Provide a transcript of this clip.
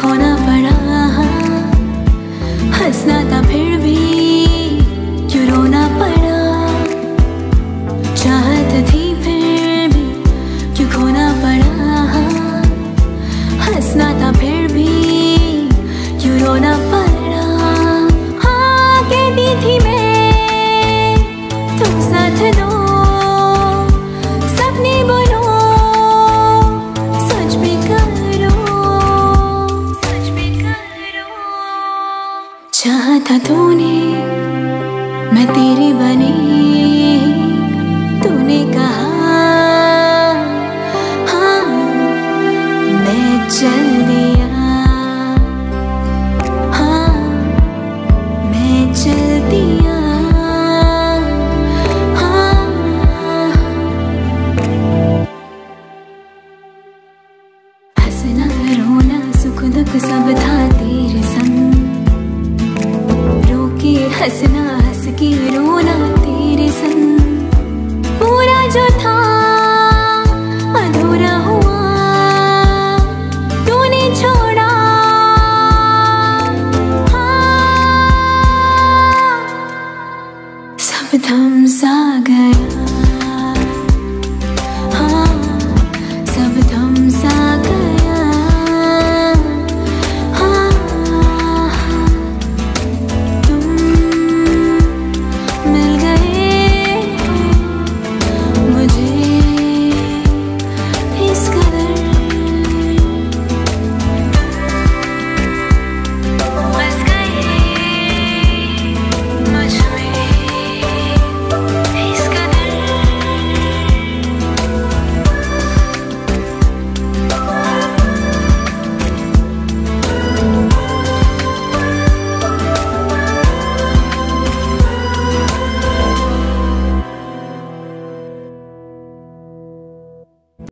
खोना पड़ा, हंसना था फिर भी क्यों रोना पड़ा। चाहत थी फिर भी क्यों खोना पड़ा, हंसना था फिर भी क्यों रोना पड़ा। हाँ कहती थी मैं तुम साथ दो, सपने बोलो सच भी करो, सच भी करो। चाहा था तूने मैं तेरी बनी, तूने कहा हाँ मैं चल दिया, हाँ मैं चल दिया। हंसना रोना सुख दुख सब था तेरे संग, रोके हंसना हंस के रोना तेरे संग। पूरा जो था अधूरा हुआ तूने छोड़ा, हाँ सब थम सा।